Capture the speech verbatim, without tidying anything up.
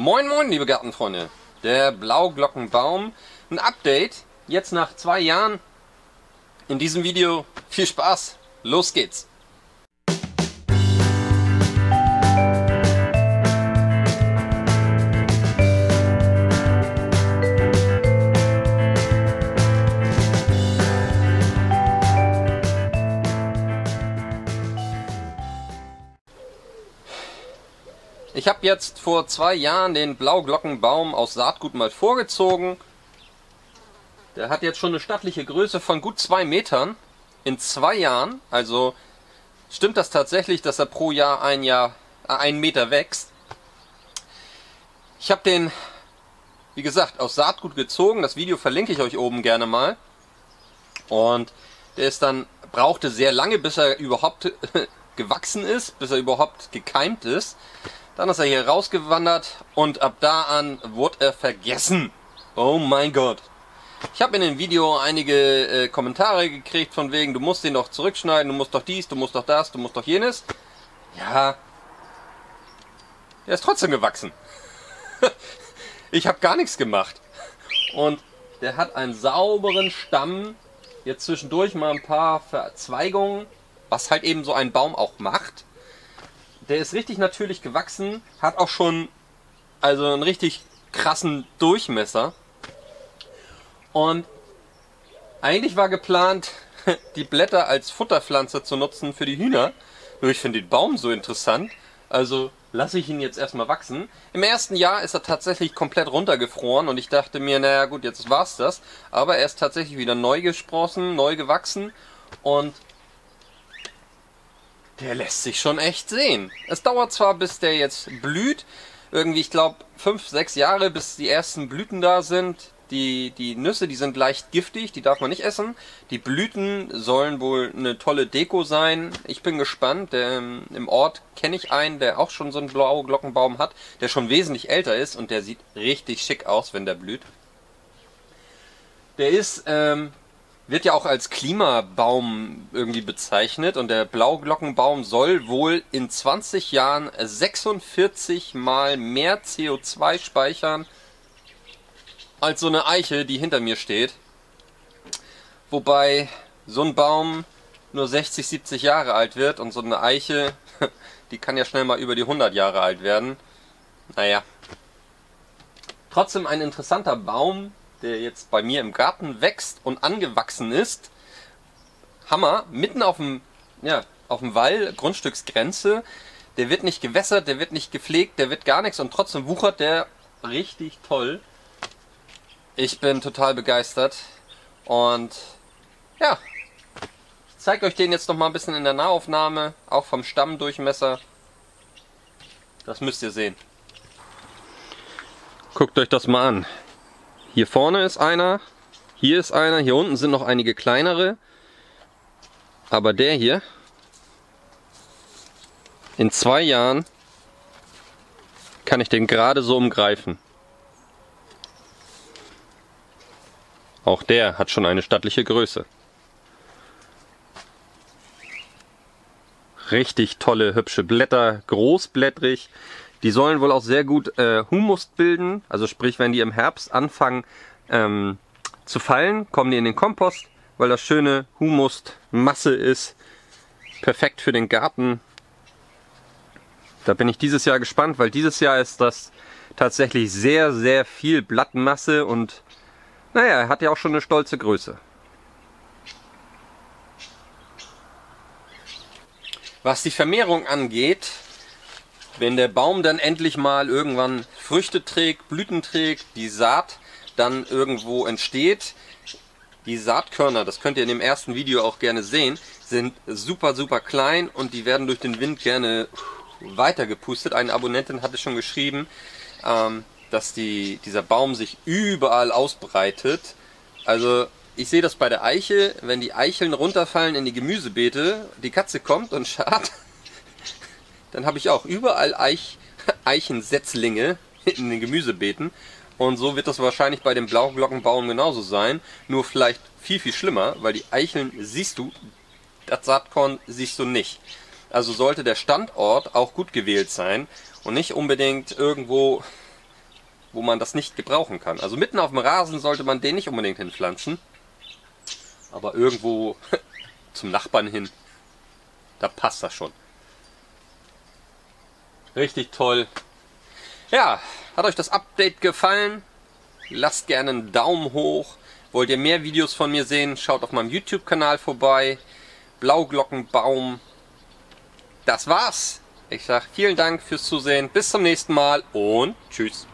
Moin moin liebe Gartenfreunde, der Blauglockenbaum, ein Update, jetzt nach zwei Jahren in diesem Video. Viel Spaß, los geht's! Ich habe jetzt vor zwei Jahren den Blauglockenbaum aus Saatgut mal vorgezogen. Der hat jetzt schon eine stattliche Größe von gut zwei Metern in zwei Jahren. Also stimmt das tatsächlich, dass er pro Jahr ein Jahr äh, einen Meter wächst. Ich habe den, wie gesagt, aus Saatgut gezogen. Das Video verlinke ich euch oben gerne mal. Und der ist dann brauchte sehr lange, bis er überhaupt gewachsen ist, bis er überhaupt gekeimt ist. Dann ist er hier rausgewandert und ab da an wurde er vergessen. Oh mein Gott. Ich habe in dem Video einige äh, Kommentare gekriegt von wegen, du musst den doch zurückschneiden, du musst doch dies, du musst doch das, du musst doch jenes. Ja, der ist trotzdem gewachsen. Ich habe gar nichts gemacht. Und der hat einen sauberen Stamm. Jetzt zwischendurch mal ein paar Verzweigungen, was halt eben so ein Baum auch macht. Der ist richtig natürlich gewachsen, hat auch schon also einen richtig krassen Durchmesser. Und eigentlich war geplant, die Blätter als Futterpflanze zu nutzen für die Hühner. Nur ich finde den Baum so interessant, also lasse ich ihn jetzt erstmal wachsen. Im ersten Jahr ist er tatsächlich komplett runtergefroren und ich dachte mir, naja gut, jetzt war's das. Aber er ist tatsächlich wieder neu gesprossen, neu gewachsen und der lässt sich schon echt sehen. Es dauert zwar, bis der jetzt blüht, irgendwie, ich glaube, fünf, sechs Jahre, bis die ersten Blüten da sind. Die, die Nüsse, die sind leicht giftig, die darf man nicht essen. Die Blüten sollen wohl eine tolle Deko sein. Ich bin gespannt. Der, im Ort kenne ich einen, der auch schon so einen Blauglockenbaum hat, der schon wesentlich älter ist und der sieht richtig schick aus, wenn der blüht. Der ist... Ähm, wird ja auch als Klimabaum irgendwie bezeichnet und der Blauglockenbaum soll wohl in zwanzig Jahren sechsundvierzig mal mehr C O zwei speichern als so eine Eiche, die hinter mir steht. Wobei so ein Baum nur sechzig, siebzig Jahre alt wird und so eine Eiche, die kann ja schnell mal über die hundert Jahre alt werden. Naja. Trotzdem ein interessanter Baum, der jetzt bei mir im Garten wächst und angewachsen ist. Hammer, mitten auf dem, ja, auf dem Wall, Grundstücksgrenze. Der wird nicht gewässert, der wird nicht gepflegt, der wird gar nichts und trotzdem wuchert der richtig toll. Ich bin total begeistert und ja, ich zeige euch den jetzt noch mal ein bisschen in der Nahaufnahme, auch vom Stammdurchmesser. Das müsst ihr sehen. Guckt euch das mal an. Hier vorne ist einer, hier ist einer, hier unten sind noch einige kleinere, aber der hier, in zwei Jahren kann ich den gerade so umgreifen. Auch der hat schon eine stattliche Größe. Richtig tolle, hübsche Blätter, großblättrig. Die sollen wohl auch sehr gut äh, Humus bilden, also sprich, wenn die im Herbst anfangen ähm, zu fallen, kommen die in den Kompost, weil das schöne Humusmasse ist, perfekt für den Garten. Da bin ich dieses Jahr gespannt, weil dieses Jahr ist das tatsächlich sehr, sehr viel Blattmasse und naja, er hat ja auch schon eine stolze Größe. Was die Vermehrung angeht, wenn der Baum dann endlich mal irgendwann Früchte trägt, Blüten trägt, die Saat dann irgendwo entsteht. Die Saatkörner, das könnt ihr in dem ersten Video auch gerne sehen, sind super, super klein und die werden durch den Wind gerne weitergepustet. Eine Abonnentin hatte schon geschrieben, dass die, dieser Baum sich überall ausbreitet. Also ich sehe das bei der Eiche, wenn die Eicheln runterfallen in die Gemüsebeete, die Katze kommt und schart. Dann habe ich auch überall Eich, Eichensetzlinge in den Gemüsebeeten. Und so wird das wahrscheinlich bei dem Blauglockenbaum genauso sein. Nur vielleicht viel, viel schlimmer, weil die Eicheln siehst du, das Saatkorn siehst du nicht. Also sollte der Standort auch gut gewählt sein und nicht unbedingt irgendwo wo man das nicht gebrauchen kann. Also mitten auf dem Rasen sollte man den nicht unbedingt hinpflanzen, aber irgendwo zum Nachbarn hin, da passt das schon. Richtig toll. Ja, hat euch das Update gefallen? Lasst gerne einen Daumen hoch. Wollt ihr mehr Videos von mir sehen? Schaut auf meinem YouTube-Kanal vorbei. Blauglockenbaum. Das war's. Ich sage vielen Dank fürs Zusehen. Bis zum nächsten Mal und tschüss.